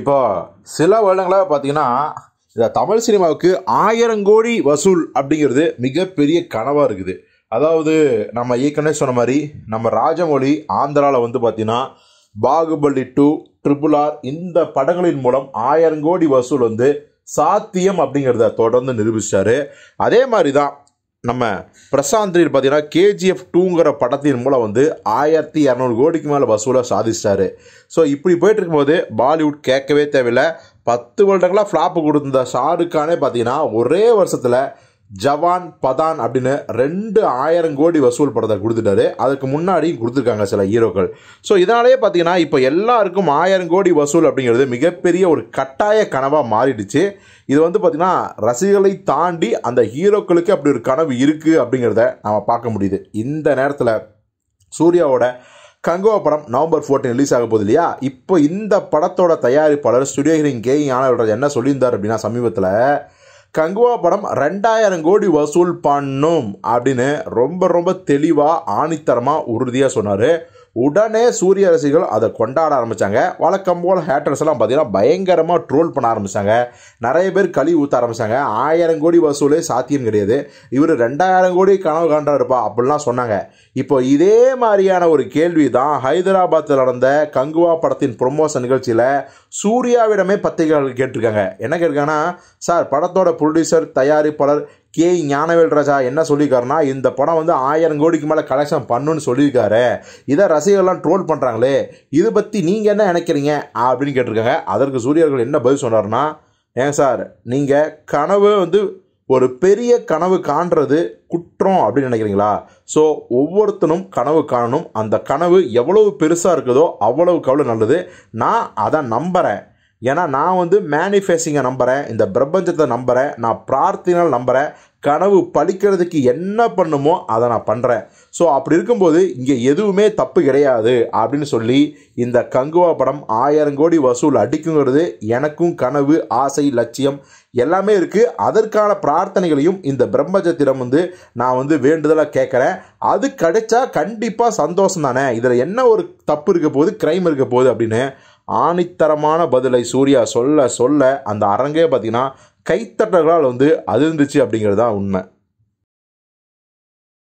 இப்போ சில வருடங்களாக பார்த்தீங்கன்னா இந்த தமிழ் சினிமாவுக்கு 1000 கோடி வசூல் அப்படிங்கிறது மிகப்பெரிய கனவாக இருக்குது. அதாவது நம்ம ஏற்கனவே சொன்ன மாதிரி நம்ம ராஜமொழி ஆந்திராவில் வந்து பார்த்திங்கன்னா பாகுபலி 2, RRR இந்த படங்களின் மூலம் 1000 கோடி வசூல் வந்து சாத்தியம் அப்படிங்கிறத தொடர்ந்து நிரூபித்தார். அதே மாதிரி தான் நம்ம பிரசாந்தில் பார்த்தீங்கன்னா KGF 2ங்கிற படத்தின் மூலம் வந்து 1200 கோடிக்கு மேலே வசூலை சாதிச்சிட்டாரு. ஸோ இப்படி போயிட்டு இருக்கும்போது பாலிவுட் கேட்கவே தேவையில்லை. 10 வருடங்களாக ஃப்ளாப்பு கொடுத்துருந்த ஷாருக்கானே பார்த்தீங்கன்னா ஒரே வருஷத்தில் ஜவான் பதான் அப்படின்னு 2000 கோடி வசூல் படத்தை கொடுத்துட்டாரு. அதுக்கு முன்னாடியும் கொடுத்துருக்காங்க சில ஹீரோக்கள். ஸோ இதனாலேயே பார்த்தீங்கன்னா இப்போ எல்லாருக்கும் 1000 கோடி வசூல் அப்படிங்கிறது மிகப்பெரிய ஒரு கட்டாய கனவாக மாறிடுச்சு. இது வந்து பார்த்திங்கன்னா ரசிகர்களை தாண்டி அந்த ஹீரோக்களுக்கு அப்படி ஒரு கனவு இருக்குது அப்படிங்கிறத நம்ம பார்க்க முடியுது. இந்த நேரத்தில் சூர்யாவோட கங்குவா படம் நவம்பர் 14 ரிலீஸ் ஆக போகுது இல்லையா? இப்போ இந்த படத்தோட தயாரிப்பாளர் ஸ்டுடியோ ஹீரிங் கே ஞானவராஜ் என்ன சொல்லியிருந்தார் அப்படின்னா, சமீபத்தில் கங்குவா படம் 2000 கோடி வசூல் பண்ணும் அப்படின்னு ரொம்ப தெளிவாக ஆணித்தரமாக உறுதியாக சொன்னார். உடனே சூரிய ரசிகர்கள் அதை கொண்டாட ஆரம்பித்தாங்க. வழக்கம் போல் ஹேட்டர்ஸ் எல்லாம் பார்த்தீங்கன்னா பயங்கரமாக ட்ரோல் பண்ண ஆரம்பித்தாங்க. நிறைய பேர் கழி ஊற்ற ஆரம்பித்தாங்க. 1000 கோடி வசூலே சாத்தியம் கிடையாது, இவர் 2000 கோடி கனவு காண்றாருப்பா அப்படிலாம் சொன்னாங்க. இப்போ இதே மாதிரியான ஒரு கேள்வி தான் ஹைதராபாத்தில் நடந்த கங்குவா படத்தின் ப்ரொமோஷன் நிகழ்ச்சியில் சூர்யாவிடமே பத்திரிகையாளர்கள் கேட்டிருக்காங்க. என்ன கேட்டிருக்காங்கன்னா, சார் படத்தோட ப்ரொடியூசர் தயாரிப்பாளர் கே ஞானவேல்ராஜா என்ன சொல்லியிருக்காருன்னா, இந்த படம் வந்து 1000 கோடிக்கு மேலே கலெக்ஷன் பண்ணுன்னு சொல்லியிருக்காரு, இதை ரசிகர்கள்லாம் ட்ரோல் பண்ணுறாங்களே, இதை பற்றி நீங்கள் என்ன நினைக்கிறீங்க அப்படின்னு கேட்டிருக்காங்க. அதற்கு சூரியர்கள் என்ன பதில் சொன்னார்னா, ஏன் சார் நீங்கள் கனவு வந்து ஒரு பெரிய கனவு காண்றது குற்றம் அப்படின்னு நினைக்கிறீங்களா? ஸோ ஒவ்வொருத்தனும் கனவு காணணும். அந்த கனவு எவ்வளவு பெருசாக இருக்குதோ அவ்வளவுக்கு அவ்வளோ நல்லது. நான் அதை நம்புகிறேன். ஏன்னா நான் வந்து மேனிஃபெஸ்டிங்கை நம்புகிறேன், இந்த பிரபஞ்சத்தை நம்புகிறேன், நான் பிரார்த்தனைகள் நம்புகிறேன். கனவு பழிக்கிறதுக்கு என்ன பண்ணுமோ அதை நான் பண்ணுறேன். ஸோ அப்படி இருக்கும்போது இங்கே எதுவுமே தப்பு கிடையாது அப்படின்னு சொல்லி இந்த கங்குவா படம் 1000 கோடி வசூல் அடிக்குங்கிறது எனக்கும் கனவு, ஆசை, லட்சியம் எல்லாமே இருக்குது. அதற்கான பிரார்த்தனைகளையும் இந்த பிரம்மஜத்திடம் வந்து நான் வந்து வேண்டுதலாக கேட்குறேன். அது கிடைச்சா கண்டிப்பாக சந்தோஷம் தானே, இதில் என்ன ஒரு தப்பு இருக்க போகுது, கிரைம் இருக்க போகுது அப்படின்னு ஆணித்தரமான பதிலை சூர்யா சொல்ல சொல்ல அந்த அரங்கே பார்த்திங்கன்னா கைத்தட்டல்களால் வந்து அதிர்ந்துச்சு அப்படிங்கிறது தான் உண்மை.